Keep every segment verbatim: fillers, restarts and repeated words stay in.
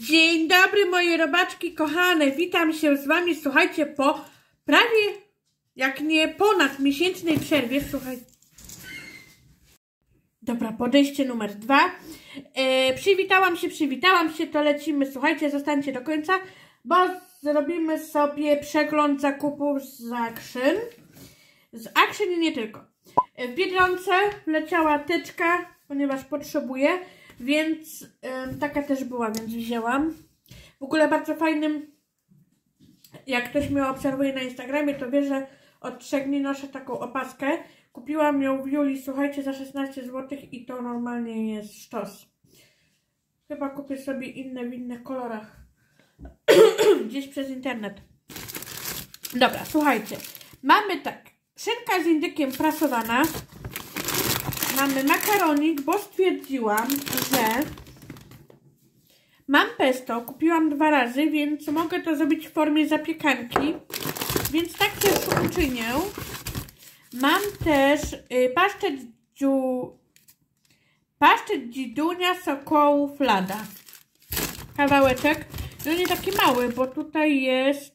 Dzień dobry moje robaczki kochane, witam się z wami, słuchajcie, po prawie, jak nie ponad miesięcznej przerwie, słuchajcie. Dobra, podejście numer dwa. E, przywitałam się, przywitałam się, to lecimy, słuchajcie, zostańcie do końca, bo zrobimy sobie przegląd zakupów z Action. Z Action i nie tylko. E, w Biedronce leciała teczka, ponieważ potrzebuję. Więc y, taka też była, więc wzięłam. W ogóle bardzo fajnym, jak ktoś mnie obserwuje na Instagramie, to wie, że od trzech dni noszę taką opaskę. Kupiłam ją w Julii, słuchajcie, za szesnaście złotych i to normalnie jest sztos. Chyba kupię sobie inne w innych kolorach. Gdzieś przez internet. Dobra, słuchajcie. Mamy tak, szynka z indykiem prasowana. Mamy makaronik, bo stwierdziłam, że mam pesto, kupiłam dwa razy, więc mogę to zrobić w formie zapiekanki, więc tak też uczynię. Mam też y, paszczet, dziu, paszczet dzidunia sokołów lada. Kawałeczek, no nie taki mały, bo tutaj jest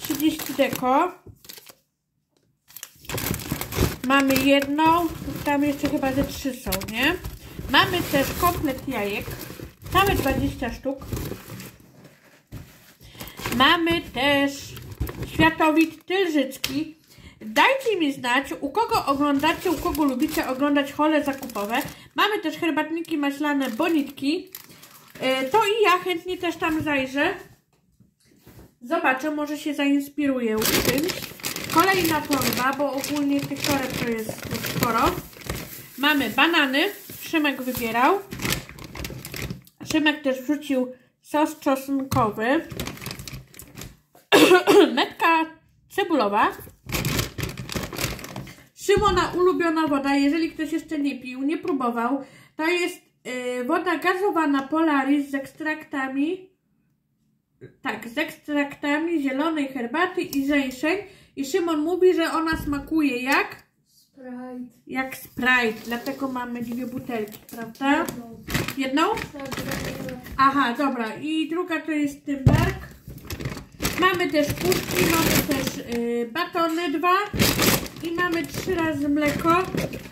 trzydzieści deko. Mamy jedną, tam jeszcze chyba ze trzy są, nie? Mamy też komplet jajek, całe dwadzieścia sztuk. Mamy też światowid tylżycki. Dajcie mi znać, u kogo oglądacie, u kogo lubicie oglądać hole zakupowe. Mamy też herbatniki maślane, bonitki. To i ja chętnie też tam zajrzę. Zobaczę, może się zainspiruję czymś. Kolejna torba, bo ogólnie tych toreb to jest sporo. Mamy banany, Szymek wybierał. Szymek też wrzucił sos czosnkowy. Metka cebulowa. Szymona ulubiona woda, jeżeli ktoś jeszcze nie pił, nie próbował. To jest yy, woda gazowana Polaris z ekstraktami, tak, z ekstraktami zielonej herbaty i żeńszeń. I Szymon mówi, że ona smakuje jak? Sprite. Jak Sprite. Dlatego mamy dwie butelki, prawda? Jedną? Jedną? Tak, dobra. Aha, dobra. I druga to jest Tymberk. Mamy też puszki, mamy też yy, batony dwa. I mamy trzy razy mleko.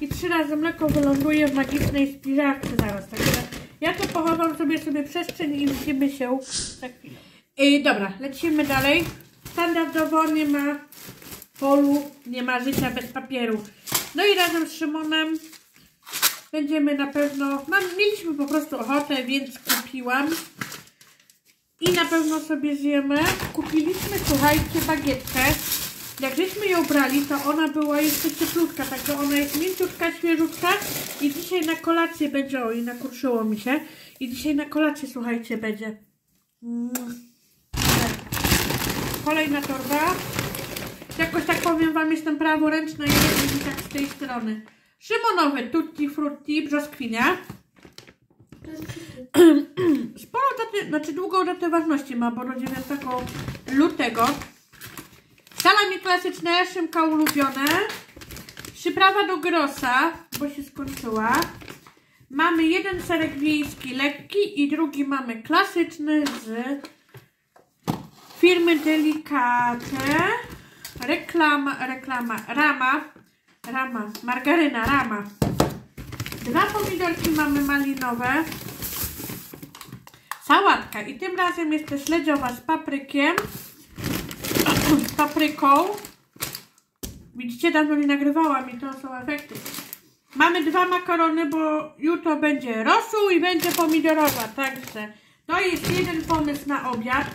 I trzy razy mleko wyląduje w magicznej spiżarce zaraz. Także ja to pochowam sobie sobie przestrzeń i widzimy się za chwilę. Yy, dobra, lecimy dalej. Standardowo nie ma polu, nie ma życia bez papieru. No i razem z Szymonem będziemy na pewno, mam, mieliśmy po prostu ochotę, więc kupiłam. I na pewno sobie zjemy. Kupiliśmy, słuchajcie, bagietkę. Jak żeśmy ją brali, to ona była jeszcze cieplutka, także ona jest mięciutka, świeżutka. I dzisiaj na kolację będzie, oj, nakurczyło mi się. I dzisiaj na kolację, słuchajcie, będzie. Mm. Kolejna torba. Jakoś tak powiem wam, jestem praworęczna i nie tak z tej strony. Szymonowy tutti frutti, brzoskwinia. Sporo daty, znaczy długą datę ważności ma, bo rodziłem taką lutego. Salami klasyczne, Szymka ulubione. Przyprawa do grosa, bo się skończyła. Mamy jeden serek wiejski lekki i drugi mamy klasyczny z firmy Delicate. Reklama, reklama, rama, rama, margaryna, rama. Dwa pomidorki mamy malinowe. Sałatka i tym razem jest też śledziowa z paprykiem, z papryką. Widzicie, dawno nie nagrywałam i to są efekty. Mamy dwa makarony, bo jutro będzie rosół i będzie pomidorowa, także to jest jeden pomysł na obiad.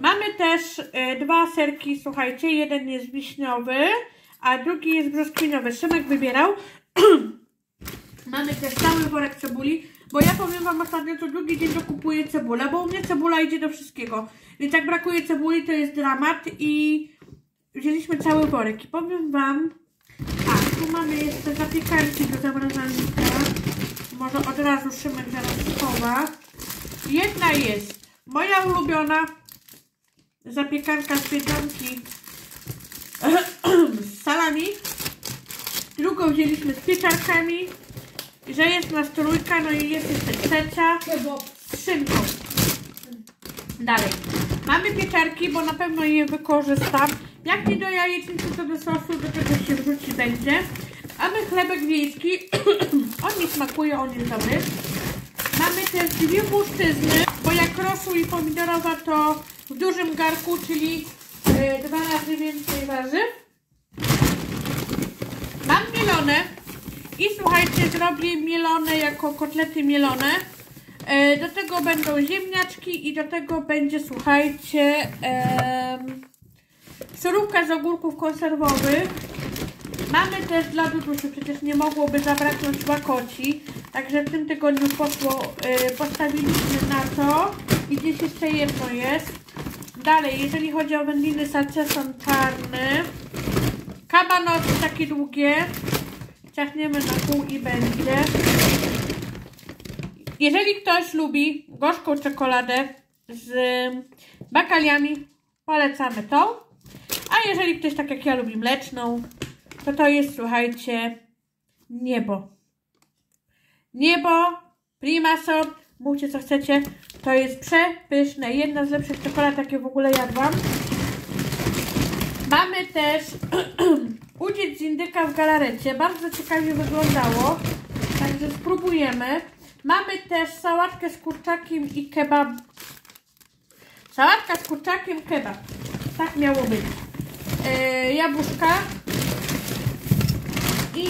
Mamy też y, dwa serki, słuchajcie, jeden jest wiśniowy, a drugi jest brzoskwiniowy, Szymek wybierał. Mamy też cały worek cebuli, bo ja powiem wam ostatnio, co drugi dzień to kupuję cebulę, bo u mnie cebula idzie do wszystkiego, więc jak brakuje cebuli, to jest dramat i wzięliśmy cały worek i powiem wam, a tu mamy jeszcze zapiekanki do zamrażalnika. Może od razu Szymek zaraz schowa. Jedna jest moja ulubiona zapiekanka z pieczonki z salami. Drugą wzięliśmy z pieczarkami. Że jest nas trójka, no i jest jeszcze trzecia z szynką. Dalej. Mamy pieczarki, bo na pewno je wykorzystam. Jak nie do jajecznicy, to do sosu, do tego się wrzuci będzie. Mamy chlebek wiejski. On mi smakuje, on jest dobry. Mamy też dwie puszczyzny, bo jak rosół i pomidorowa, to w dużym garku, czyli y, dwa razy więcej warzyw. Mam mielone i słuchajcie, zrobię mielone jako kotlety mielone. Y, do tego będą ziemniaczki i do tego będzie, słuchajcie, y, surówka z ogórków konserwowych. Mamy też dla Dudusi, przecież nie mogłoby zabraknąć łakoci. Także w tym tygodniu poszło, yy, postawiliśmy na to. I gdzieś jeszcze jedno jest. Dalej, jeżeli chodzi o wędliny, saczeson czarny. Kabanosy takie długie. Ciachniemy na pół i będzie. Jeżeli ktoś lubi gorzką czekoladę z bakaliami, polecamy to. A jeżeli ktoś tak jak ja lubi mleczną, to to jest, słuchajcie, niebo. Niebo, prima sort, mówcie co chcecie. To jest przepyszne. Jedna z lepszych czekolad, jakie w ogóle jadłam. Mamy też udziec z indyka w galarecie. Bardzo ciekawie wyglądało. Także spróbujemy. Mamy też sałatkę z kurczakiem i kebab. Sałatka z kurczakiem, kebab. Tak miało być. Yy, jabłuszka. I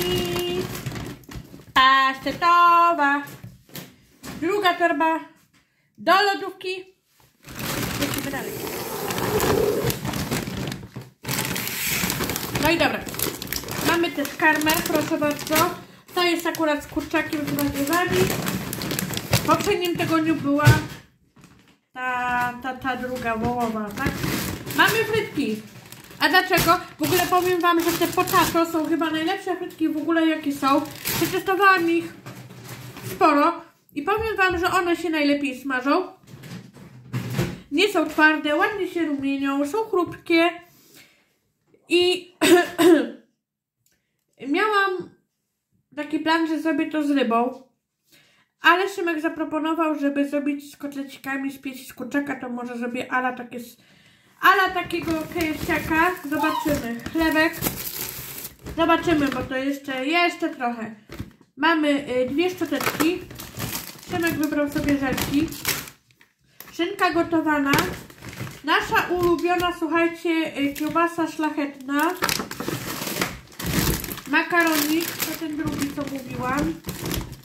pasztetowa. Druga torba do lodówki. Lecimy dalej. No i dobra. Mamy też karmel, proszę bardzo. To jest akurat z kurczakiem z warzywami. W poprzednim tygodniu była ta, ta, ta druga wołowa, tak? Mamy frytki. A dlaczego? W ogóle powiem wam, że te potato są chyba najlepsze frytki w ogóle jakie są. Przetestowałam ich sporo i powiem wam, że one się najlepiej smażą. Nie są twarde, ładnie się rumienią, są chrupkie. I miałam taki plan, że zrobię to z rybą. Ale Szymek zaproponował, żeby zrobić z kotlecikami z pieci z kurczaka, to może zrobię ala takie... ala takiego kejewsiaka. Zobaczymy. Chlebek. Zobaczymy, bo to jeszcze, jeszcze trochę. Mamy dwie szczoteczki. Szymek wybrał sobie żelki. Szynka gotowana. Nasza ulubiona, słuchajcie, kiełbasa szlachetna. Makaronik, to ten drugi, co mówiłam.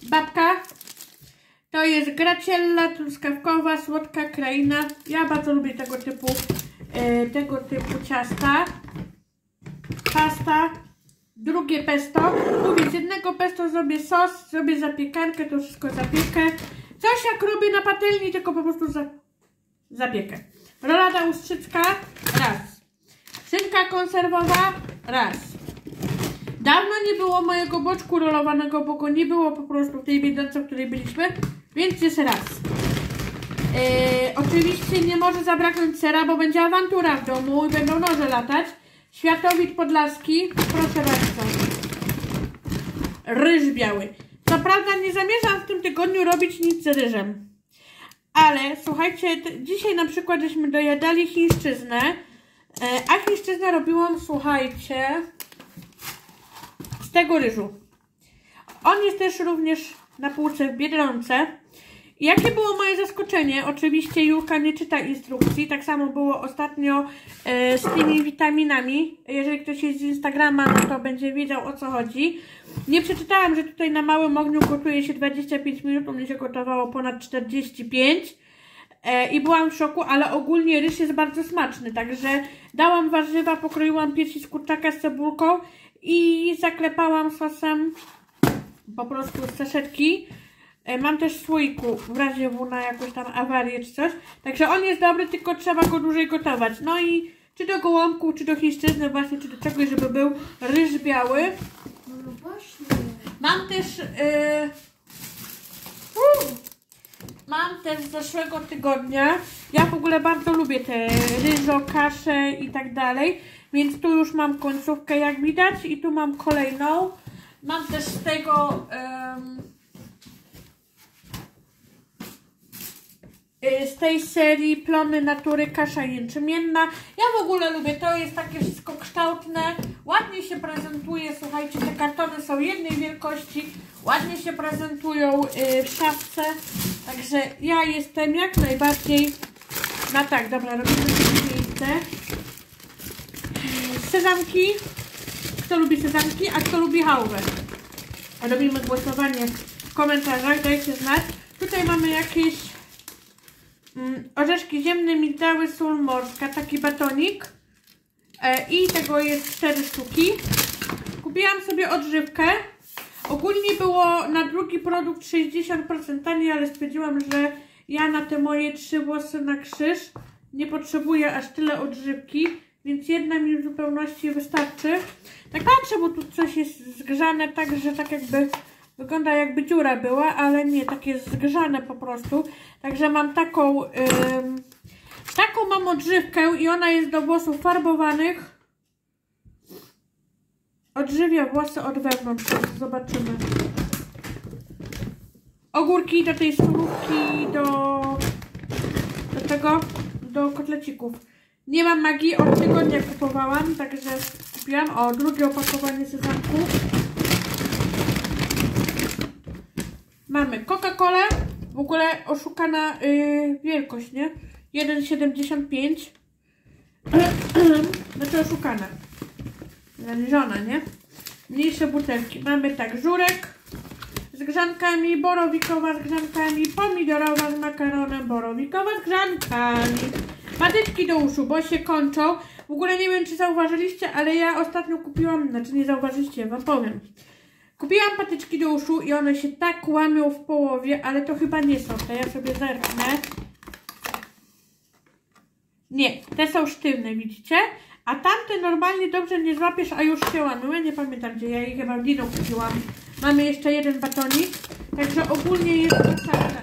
Babka. To jest graciella truskawkowa, słodka kraina. Ja bardzo lubię tego typu tego typu ciasta. Pasta, drugie pesto. Mówię, z jednego pesto zrobię sos, zrobię zapiekankę, to wszystko zapiekę. Coś jak robię na patelni, tylko po prostu za... zapiekę. Rolada ustrzycka, raz. Szynka konserwowa, raz. Dawno nie było mojego boczku rolowanego, bo go nie było po prostu w tej Biedronce, w której byliśmy, więc jeszcze raz. Yy, oczywiście nie może zabraknąć sera, bo będzie awantura w domu i będą noże latać. Światowid podlaski, proszę bardzo. Ryż biały. Co prawda nie zamierzam w tym tygodniu robić nic z ryżem. Ale słuchajcie, dzisiaj na przykład żeśmy dojadali chińszczyznę. Yy, a chińszczyznę robiłam, słuchajcie, z tego ryżu. On jest też również na półce w Biedronce. Jakie było moje zaskoczenie? Oczywiście Julka nie czyta instrukcji. Tak samo było ostatnio e, z tymi witaminami. Jeżeli ktoś jest z Instagrama, no to będzie wiedział, o co chodzi. Nie przeczytałam, że tutaj na małym ogniu gotuje się dwadzieścia pięć minut. U mnie się gotowało ponad czterdzieści pięć. E, I byłam w szoku, ale ogólnie ryż jest bardzo smaczny. Także dałam warzywa, pokroiłam piersi z kurczaka z cebulką i zaklepałam sosem po prostu z saszetki. Mam też w słoiku, w razie w na jakąś tam awarię czy coś. Także on jest dobry, tylko trzeba go dłużej gotować. No i czy do gołąbku, czy do chińszczyzny właśnie, czy do czegoś, żeby był ryż biały. No właśnie. Mam też... Yy... Mam też z zeszłego tygodnia. Ja w ogóle bardzo lubię te ryżo, kasze i tak dalej. Więc tu już mam końcówkę, jak widać. I tu mam kolejną. Mam też z tego um, z tej serii Plony Natury kasza jęczmienna. Ja w ogóle lubię to, jest takie wszystko kształtne, ładnie się prezentuje, słuchajcie, te kartony są jednej wielkości, ładnie się prezentują yy, w szafce, także ja jestem jak najbardziej na tak. Dobra, robimy sobie miejsce. Sezamki, kto lubi sezamki, a kto lubi hałwę. Robimy głosowanie w komentarzach, dajcie znać. Tutaj mamy jakieś mm, orzeszki ziemne, migdały, sól morska, taki batonik e, i tego jest cztery sztuki. Kupiłam sobie odżywkę. Ogólnie było na drugi produkt sześćdziesiąt procent taniej, ale stwierdziłam, że ja na te moje trzy włosy na krzyż nie potrzebuję aż tyle odżywki, więc jedna mi w zupełności wystarczy. Tak patrzę, bo tu coś jest zgrzane, tak że tak jakby wygląda, jakby dziura była, ale nie, tak jest zgrzane po prostu. Także mam taką yy, taką mam odżywkę i ona jest do włosów farbowanych. Odżywia włosy od wewnątrz, zobaczymy. Ogórki do tej surówki, do, do tego, do kotlecików. Nie mam magii, od tygodnia kupowałam, także kupiłam. O, drugie opakowanie sezamku. Mamy Coca-Colę, w ogóle oszukana yy, wielkość, nie? jeden siedemdziesiąt pięć. Znaczy oszukana. Zaniżona, nie? Mniejsze butelki. Mamy tak, żurek z grzankami, borowikowa z grzankami, pomidorowa z makaronem, borowikowa z grzankami. Patyczki do uszu, bo się kończą. W ogóle nie wiem, czy zauważyliście, ale ja ostatnio kupiłam, znaczy nie zauważyliście, wam powiem. Kupiłam patyczki do uszu i one się tak łamią w połowie, ale to chyba nie są te, ja sobie zerknę. Nie, te są sztywne, widzicie? A tamte normalnie dobrze nie złapiesz, a już się łamią. Ja nie pamiętam gdzie, ja je chyba w Dino kupiłam. Mamy jeszcze jeden batonik, także ogólnie jest masakra.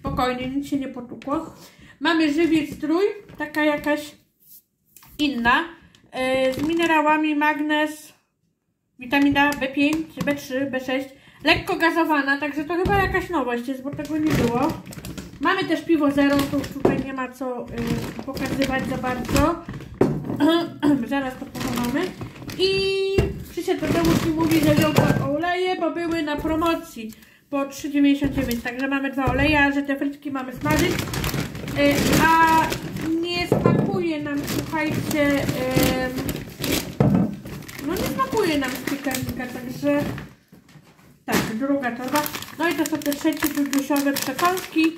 Spokojnie, nic się nie potukło. Mamy żywiec trój, taka jakaś inna, yy, z minerałami, magnez, witamina B pięć, B trzy, B sześć, lekko gazowana, także to chyba jakaś nowość jest, bo tego nie było. Mamy też piwo zero, to tutaj nie ma co yy, pokazywać za bardzo. Zaraz to pochowamy. I przyszedł do domu i mówi, że wziął dwa oleje, bo były na promocji po trzy dziewięćdziesiąt dziewięć, także mamy dwa oleje, a że te frytki mamy smażyć. Yy, a nie smakuje nam, słuchajcie, yy, no nie smakuje nam z piekarnika, także tak, druga torba. No i to są te trzecie dusiowe przekąski.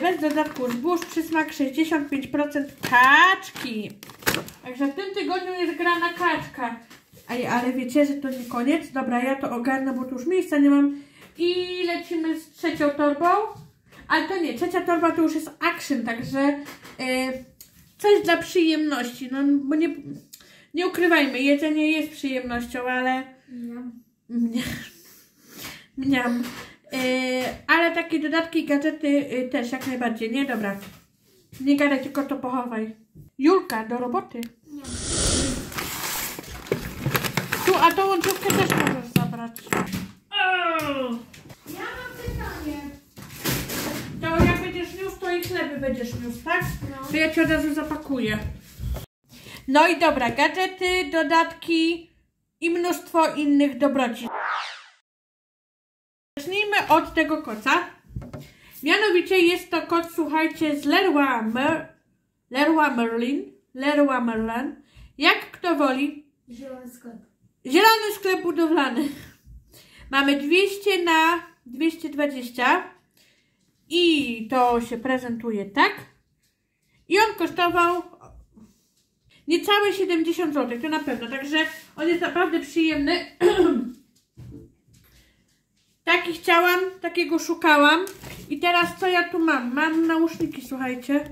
Bez dodatku zbóż, przysmak sześćdziesiąt pięć procent kaczki. Także w tym tygodniu jest grana kaczka. Ej, ale wiecie, że to nie koniec. Dobra, ja to ogarnę, bo tu już miejsca nie mam. I lecimy z trzecią torbą. Ale to nie, trzecia torba to już jest Action, także yy, coś dla przyjemności. No bo nie, nie ukrywajmy, jedzenie jest przyjemnością, ale... Nie. Mniam. Yy, ale takie dodatki i gadżety yy, też jak najbardziej, nie? Dobra. Nie gadaj, tylko to pochowaj. Julka, do roboty. Nie. Tu, a tą łączówkę też możesz zabrać. Oh. Ja mam pytanie. To jak będziesz niósł, to i chleby będziesz niósł, tak? No. To ja ci od razu zapakuję. No i dobra, gadżety, dodatki i mnóstwo innych dobroci. Zacznijmy od tego koca. Mianowicie jest to koc, słuchajcie, z Leroy, Mer Leroy Merlin. Leroy Merlin. Jak kto woli. Zielony sklep. Zielony sklep budowlany. Mamy dwieście na dwieście dwadzieścia. I to się prezentuje tak. I on kosztował niecałe siedemdziesiąt złotych, to na pewno. Także on jest naprawdę przyjemny. Taki chciałam, takiego szukałam. I teraz co ja tu mam? Mam nauszniki, słuchajcie.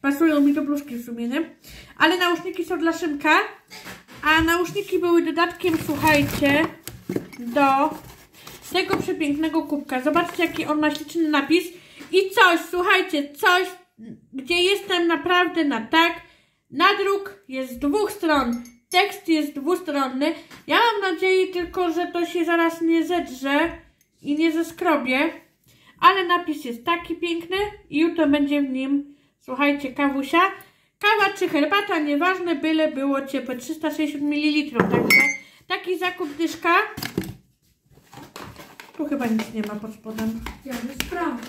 Pasują mi do bluzki w sumie, nie? Ale nauszniki są dla Szymka. A nauszniki były dodatkiem, słuchajcie, do tego przepięknego kubka. Zobaczcie, jaki on ma śliczny napis. I coś, słuchajcie, coś, gdzie jestem naprawdę na tak. Nadruk jest z dwóch stron. tekst jest dwustronny. Ja mam nadzieję tylko, że to się zaraz nie zedrze i nie zeskrobie. Ale napis jest taki piękny i jutro będzie w nim, słuchajcie, kawusia. Kawa czy herbata, nieważne, byle było ciepłe. trzysta sześćdziesiąt mililitrów, także taki zakup dyszka. Tu chyba nic nie ma pod spodem. Ja nie sprawdzę.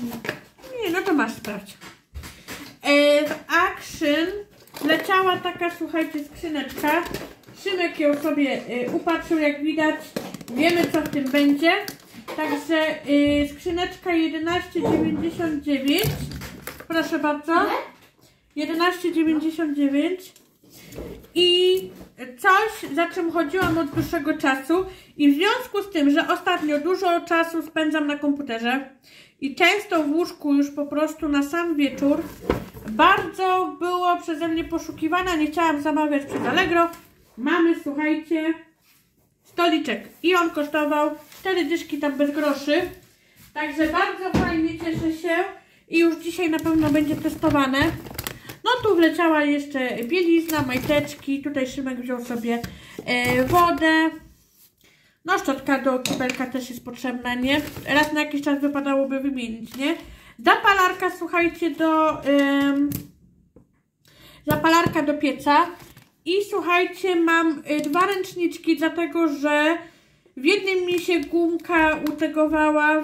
Nie, no to masz sprawdź. E, w Action leciała taka, słuchajcie, skrzyneczka. Szymek ją sobie y, upatrzył, jak widać. Wiemy, co w tym będzie. Także y, skrzyneczka jedenaście dziewięćdziesiąt dziewięć. Proszę bardzo. jedenaście dziewięćdziesiąt dziewięć. I coś, za czym chodziłam od dłuższego czasu. I w związku z tym, że ostatnio dużo czasu spędzam na komputerze i często w łóżku już po prostu na sam wieczór, bardzo było przeze mnie poszukiwana, nie chciałam zamawiać przez Allegro. Mamy, słuchajcie, stoliczek i on kosztował cztery dyszki tam bez groszy. Także bardzo fajnie, cieszę się i już dzisiaj na pewno będzie testowane. No tu wleciała jeszcze bielizna, majteczki, tutaj Szymek wziął sobie e, wodę. No szczotka do kibelka też jest potrzebna, nie? Raz na jakiś czas wypadałoby wymienić, nie? Zapalarka, słuchajcie, do... Ym, zapalarka do pieca. I słuchajcie, mam y, dwa ręczniczki, dlatego że w jednym mi się gumka utegowała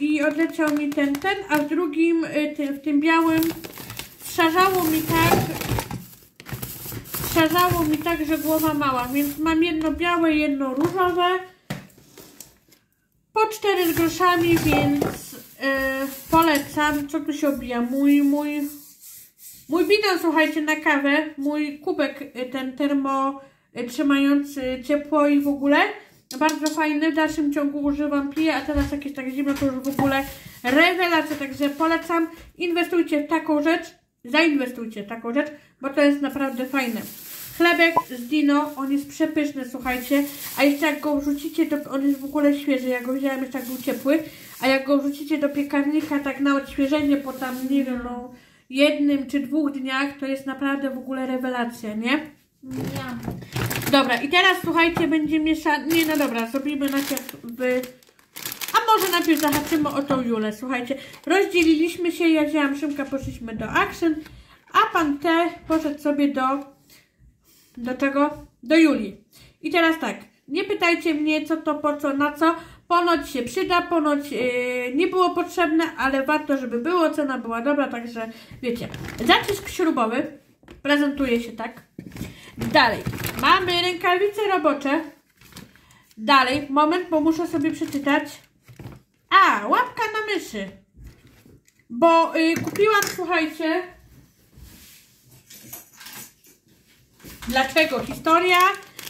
i odleciał mi ten, ten, a w drugim, y, tym, w tym białym, szarzało mi tak, szarzało mi tak, że głowa mała, więc mam jedno białe, jedno różowe, po cztery z groszami, więc yy, polecam. Co tu się obija? Mój, mój, mój bidon, słuchajcie, na kawę, mój kubek, ten termo y, trzymający ciepło i w ogóle, bardzo fajny, w dalszym ciągu używam, piję, a teraz jakieś tak zimno, to już w ogóle rewelacja, także polecam, inwestujcie w taką rzecz. Zainwestujcie w taką rzecz, bo to jest naprawdę fajne. Chlebek z Dino, on jest przepyszny, słuchajcie. A jeszcze jak go wrzucicie, to on jest w ogóle świeży. Ja go wzięłam, jeszcze tak był ciepły. A jak go wrzucicie do piekarnika, tak na odświeżenie po tam, nie wiem, no, jednym czy dwóch dniach, to jest naprawdę w ogóle rewelacja, nie? Ja. Dobra, i teraz, słuchajcie, będzie mieszane. Nie, no dobra, zrobimy najpierw by... A może najpierw zahaczymy o tą Julę, słuchajcie. Rozdzieliliśmy się, ja wzięłam Szymka, poszliśmy do Action, a pan T poszedł sobie do... Do czego? Do Julii. I teraz tak, nie pytajcie mnie co to, po co, na co. Ponoć się przyda, ponoć yy, nie było potrzebne, ale warto, żeby było, cena była dobra, także wiecie. Zacisk śrubowy, prezentuje się tak. Dalej, mamy rękawice robocze. Dalej, moment, bo muszę sobie przeczytać. A, łapka na myszy. Bo y, kupiłam, słuchajcie. Dlaczego? Historia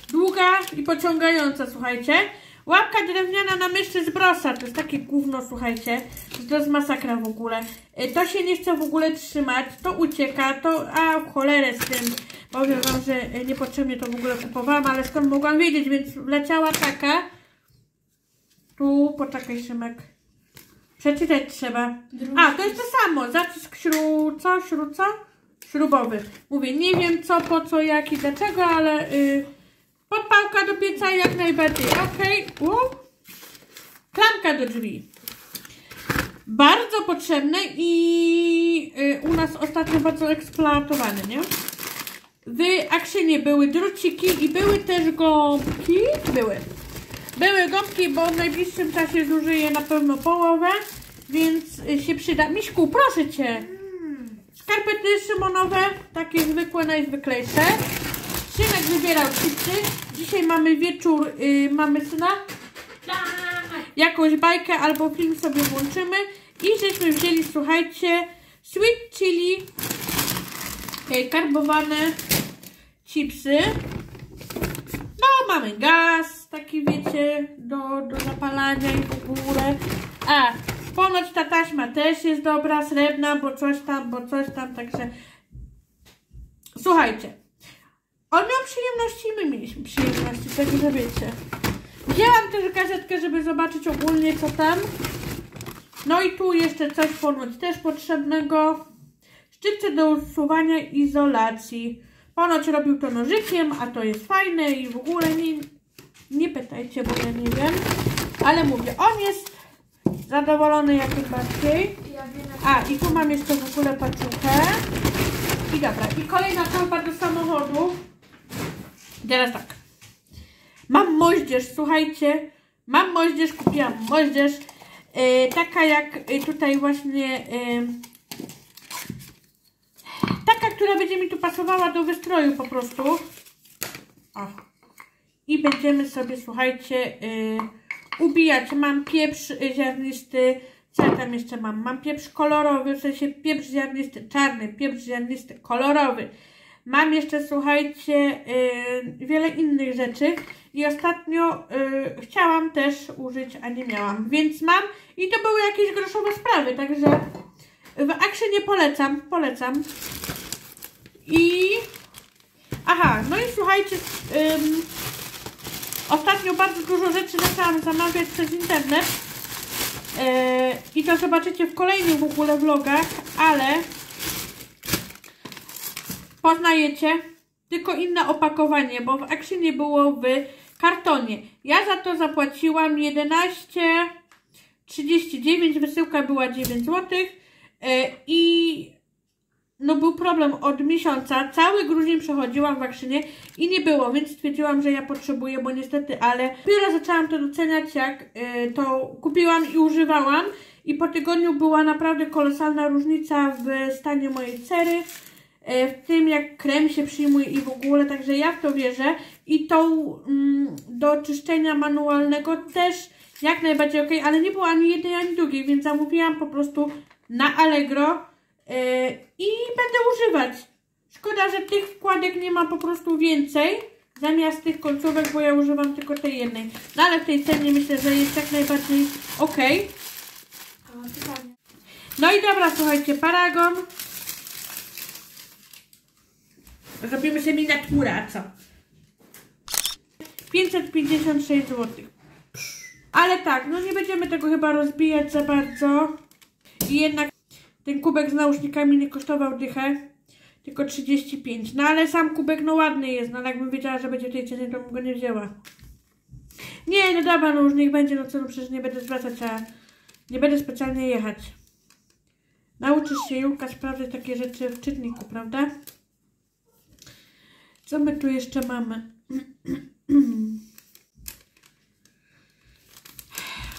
długa i pociągająca, słuchajcie. Łapka drewniana na myszy z brosa. To jest takie gówno, słuchajcie. To jest masakra w ogóle. Y, to się nie chce w ogóle trzymać. To ucieka. To, a, w cholerę z tym. Powiem wam, że y, niepotrzebnie to w ogóle kupowałam, ale skąd mogłam wiedzieć, więc leciała taka. Tu, poczekaj, Szymek. Przeczytać trzeba. A, to jest to samo. Zacisk śru... co? Śru... co? Śrubowy. Mówię, nie wiem co, po co, jak i dlaczego, ale yy, podpałka do pieca jak najbardziej. Okej. Okay. Klamka do drzwi. Bardzo potrzebne i yy, u nas ostatnio bardzo eksploatowane, nie? W Actionie były druciki i były też gąbki. Były. Były gąbki, bo w najbliższym czasie zużyję na pewno połowę, więc się przyda. Miśku, proszę Cię! Skarpety szymonowe, takie zwykłe, najzwyklejsze. Szynek wybierał chipsy. Dzisiaj mamy wieczór, yy, mamy syna. Jakąś bajkę albo film sobie włączymy. I żeśmy wzięli, słuchajcie, sweet chili, yy, karbowane chipsy. No, mamy gaz. Taki, wiecie, do, do zapalania i w ogóle. A, ponoć ta taśma też jest dobra, srebrna, bo coś tam, bo coś tam, także... Słuchajcie, on miał przyjemności i my mieliśmy przyjemności, także wiecie. Wzięłam też gazetkę, żeby zobaczyć ogólnie co tam. No i tu jeszcze coś ponoć też potrzebnego. Szczypce do usuwania izolacji. Ponoć robił to nożykiem, a to jest fajne i w ogóle nie, nie pytajcie, bo ja nie wiem. Ale mówię, on jest zadowolony jak najbardziej. A, i tu mam jeszcze w ogóle paczuchę. I dobra, i kolejna torba do samochodu. Teraz tak. Mam moździerz, słuchajcie. Mam moździerz, kupiłam moździerz. Yy, taka jak tutaj właśnie... Yy, taka, która będzie mi tu pasowała do wystroju po prostu. O. I będziemy sobie, słuchajcie, yy, ubijać. Mam pieprz ziarnisty. Co ja tam jeszcze mam? Mam pieprz kolorowy, w sensie pieprz ziarnisty czarny, pieprz ziarnisty kolorowy. Mam jeszcze, słuchajcie, yy, wiele innych rzeczy i ostatnio yy, chciałam też użyć, a nie miałam, więc mam i to były jakieś groszowe sprawy, także w Actionie polecam, polecam. I... Aha, no i słuchajcie, yy, ostatnio bardzo dużo rzeczy zaczęłam zamawiać przez internet yy, i to zobaczycie w kolejnych w ogóle vlogach, ale... Poznajecie, tylko inne opakowanie, bo w Actionie było w kartonie. Ja za to zapłaciłam jedenaście trzydzieści dziewięć, wysyłka była dziewięć złotych i no był problem od miesiąca. Cały grudzień przechodziłam w Actionie i nie było, więc stwierdziłam, że ja potrzebuję, bo niestety, ale dopiero zaczęłam to doceniać, jak to kupiłam i używałam i po tygodniu była naprawdę kolosalna różnica w stanie mojej cery. W tym jak krem się przyjmuje i w ogóle, także ja w to wierzę i tą mm, do czyszczenia manualnego też jak najbardziej ok, ale nie było ani jednej, ani drugiej, więc zamówiłam po prostu na Allegro yy, i będę używać. Szkoda, że tych wkładek nie ma po prostu więcej zamiast tych końcówek, bo ja używam tylko tej jednej, no ale w tej cenie myślę, że jest jak najbardziej ok. No i dobra, słuchajcie, paragon. Zrobimy sobie miniaturę, a co? pięćset pięćdziesiąt sześć złotych. Ale tak, no nie będziemy tego chyba rozbijać za bardzo. I jednak ten kubek z nausznikami nie kosztował dychę, tylko trzydzieści pięć. No ale sam kubek no ładny jest, no ale jakbym wiedziała, że będzie w tej cenie, to bym go nie wzięła. Nie, no dobra, no już niech będzie, no co, no przecież nie będę zwracać, a nie będę specjalnie jechać. Nauczysz się, Julka, sprawdzać takie rzeczy w czytniku, prawda? Co my tu jeszcze mamy?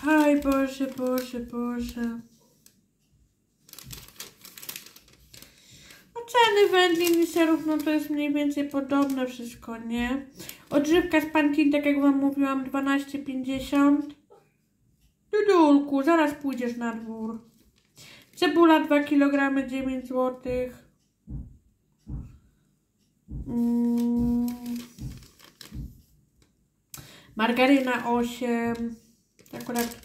Aj Boże, Boże, Boże. No ceny wędlin i serów, no to jest mniej więcej podobne wszystko, nie? Odżywka z pantin, tak jak wam mówiłam, dwanaście pięćdziesiąt. Dudulku, zaraz pójdziesz na dwór. Cebula dwa kilogramy, dziewięć złotych. Mm. Margaryna osiem, akurat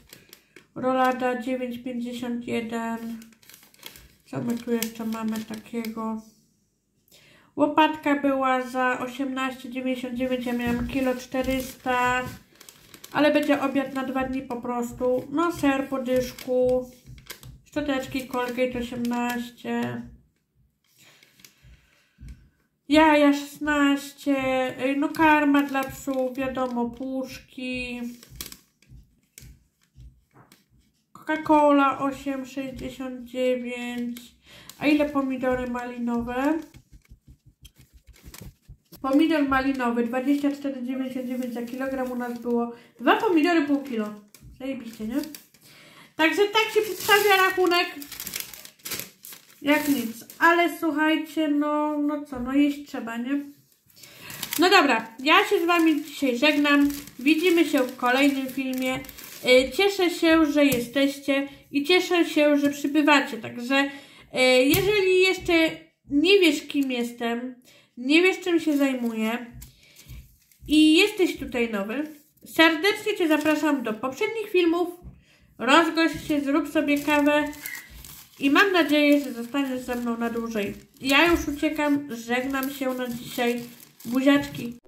rolada dziewięć pięćdziesiąt jeden. Co my tu jeszcze mamy takiego? Łopatka była za osiemnaście dziewięćdziesiąt dziewięć, ja miałam kilo czterysta, ale będzie obiad na dwa dni po prostu. No ser po dyszku, szczoteczki Colgate osiemnaście. Jaja szesnaście, no karma dla psów, wiadomo, puszki. Coca-Cola osiem sześćdziesiąt dziewięć. A ile pomidory malinowe? Pomidor malinowy dwadzieścia cztery dziewięćdziesiąt dziewięć za kilogram, u nas było dwa pomidory pół kilo. Zajebiście, nie? Także tak się przedstawia rachunek. Jak nic, ale słuchajcie, no, no co, no jeść trzeba, nie? No dobra, ja się z wami dzisiaj żegnam, widzimy się w kolejnym filmie, cieszę się, że jesteście i cieszę się, że przybywacie, także jeżeli jeszcze nie wiesz, kim jestem, nie wiesz, czym się zajmuję i jesteś tutaj nowy, serdecznie cię zapraszam do poprzednich filmów, rozgość się, zrób sobie kawę. I mam nadzieję, że zostaniesz ze mną na dłużej. Ja już uciekam, żegnam się na dzisiaj. Buziaczki.